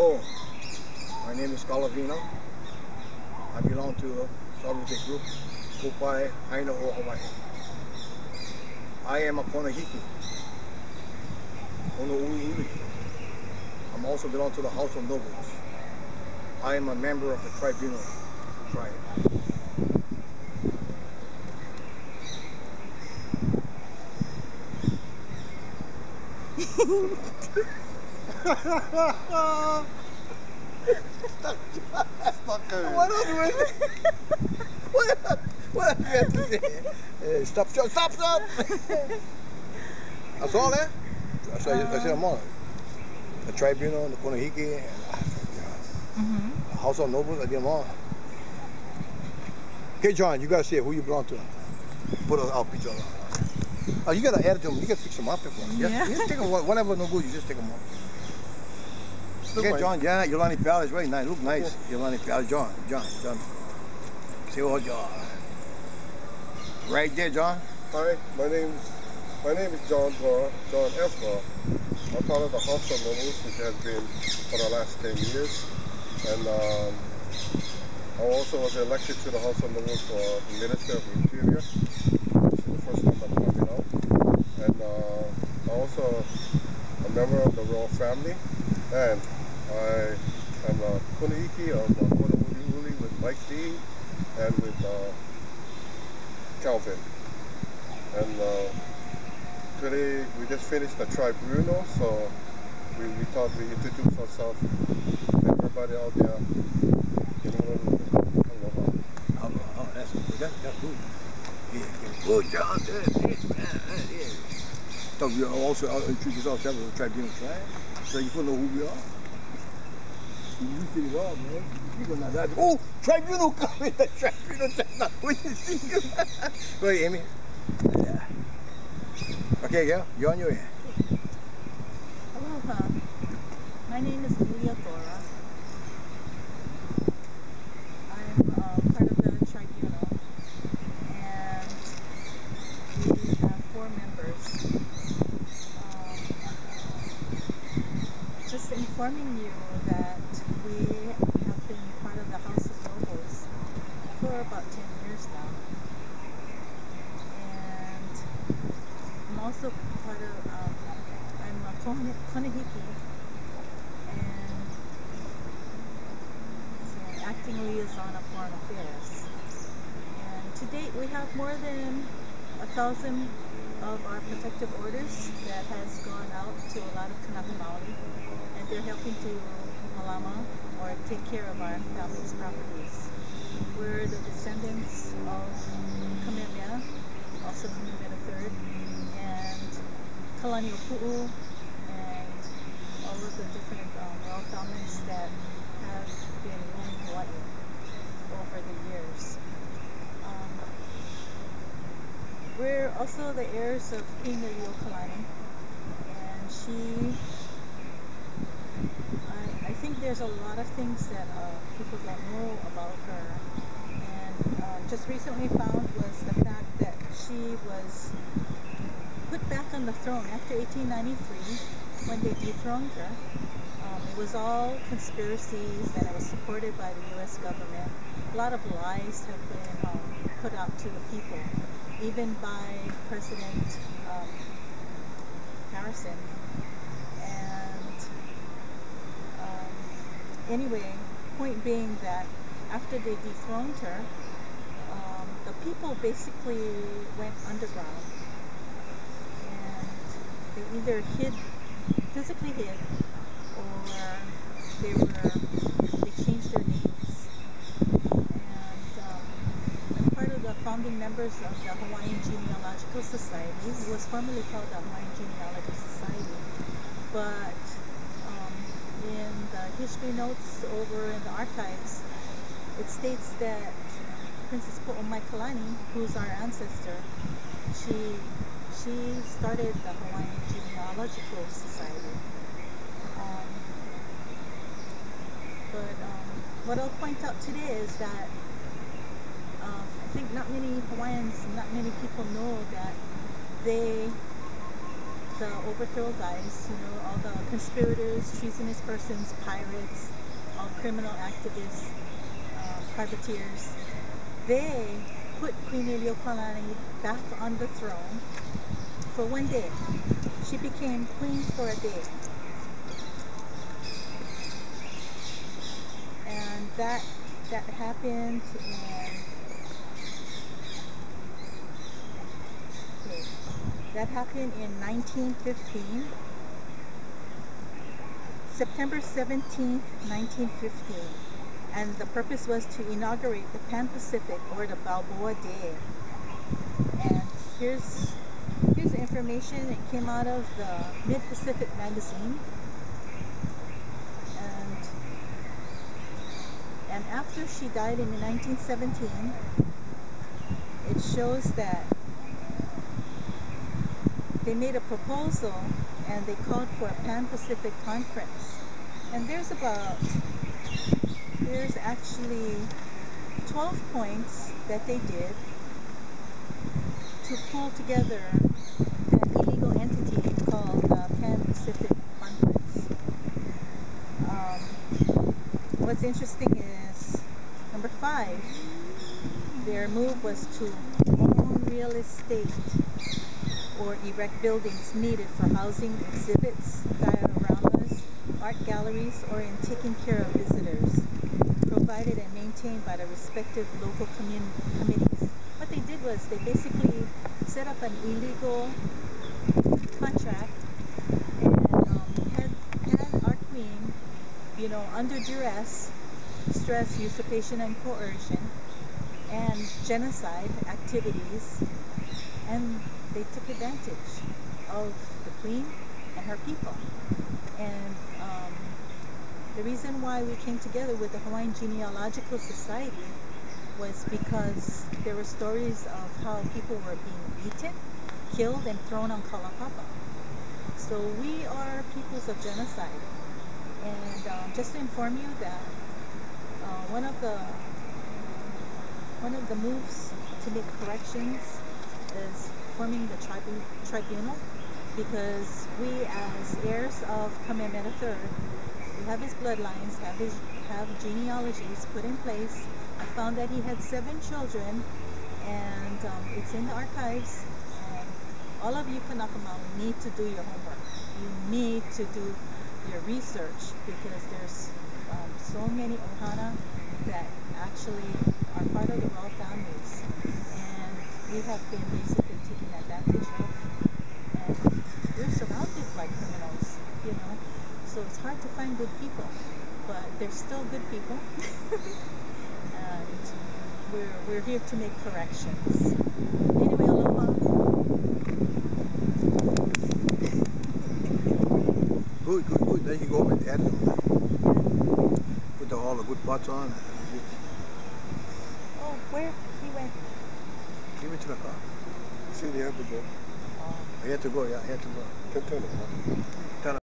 Hello, my name is Kalavina. I belong to Salute Group, Kopai Haino, O'Hawaii. I am a Konohiki, Kono. I also belong to the House of Nobles. I am a member of the Tribunal tribe. Stop! That's all that. I said I'm on the Tribunal, the Konohiki, and the House of Nobles. I did them all. Hey, John, you gotta say who you belong to. Put us out, pizza. Oh, you gotta add them. You gotta fix them up. You just take them. Whatever no good, you just take them off. Okay, like John. Yeah, Yolani Palace, very nice. Look nice, Yolani Palace. John. Say, oh, John. Right there, John. Hi, my name is John Ball, John F. Ball. I'm part of the House of Nobles, which has been for the last 10 years. And I also was elected to the House of Nobles for Minister of Interior. This is the first time I'm coming out. And I'm also a member of the royal family. And I am a Konohiki of Wodamoli with Mike D and with Calvin. And today we just finished the tribunal, so we thought we introduce ourselves to everybody out there. Aloha. Oh, that's good. Yeah, good job. Yeah. So we are also introduce ourselves to the tribunal, right? So you don't know who we are. You are, man. Oh, tribunal coming! The tribunal not with you. Go ahead, Amy. Yeah. Okay, girl, you're on your way. Aloha. My name is Leodora. I'm part of the tribunal, and we have 4 members. Just informing you that we have been part of the House of Nobles for about 10 years now. And I'm also part of, I'm a Konohiki, and so I'm acting liaison of foreign affairs. And to date we have more than 1,000 of our protective orders that has gone out to a lot of Kanaka Maoli, and they're helping to malama or take care of our family's properties. We're the descendants of Kamehameha, also Kamehameha III, and Kalani Opu'u, and all of the different royal families that have been in Hawaii over the years. We're also the heirs of Queen Liliʻuokalani, and she, I think there's a lot of things that people don't know about her, and just recently found was the fact that she was put back on the throne after 1893 when they dethroned her. It was all conspiracies, and it was supported by the US government. A lot of lies have been put out to the people, even by President Harrison. And anyway, point being that after they dethroned her, the people basically went underground, and they either physically hid, or they changed their names. And I'm part of the founding members of the Hawaiian Genealogical Society. It was formerly called the Hawaiian Genealogical Society, but in the history notes over in the archives, it states that Princess Po'omai Kalani, who's our ancestor, she started the Hawaiian Genealogical Society. But what I'll point out today is that I think not many people know that they the overthrow of ICE, you know, all the conspirators, treasonous persons, pirates, all criminal activists, privateers. They put Queen Liliʻuokalani back on the throne for one day. She became queen for a day. And that happened in 1915, September 17, 1915, and the purpose was to inaugurate the Pan-Pacific, or the Balboa Day. And here's the information. It came out of the Mid-Pacific Magazine. And after she died in 1917, it shows that they made a proposal and they called for a Pan-Pacific Conference. And there's actually 12 points that they did to pull together an illegal entity called the Pan-Pacific Conference. What's interesting is, number 5, their move was to own real estate or erect buildings needed for housing, exhibits, dioramas, art galleries, or in taking care of visitors, provided and maintained by the respective local committees. What they did was they basically set up an illegal contract and had our queen, you know, under duress, stress, usurpation and coercion, and genocide activities, and they took advantage of the queen and her people. And the reason why we came together with the Hawaiian Genealogical Society was because there were stories of how people were being beaten, killed, and thrown on Kalaupapa. So we are peoples of genocide. And just to inform you that one of the moves to make corrections is forming the tribunal, because we, as heirs of Kamehameha III, we have his bloodlines, have genealogies put in place. I found that he had 7 children, and it's in the archives. And all of you Kanaka Maoli need to do your homework. You need to do your research, because there's so many Ohana that actually are part of the royal families, and we have been basically taking advantage of, and we're surrounded by criminals, you know, so it's hard to find good people, but they're still good people. And we're here to make corrections. Anyway, aloha. Good. Then you go with the admiral. Put all the good parts on. Oh, where he went? He went to the car. See, they have to go. I had to go, yeah, I had to go. Tell him.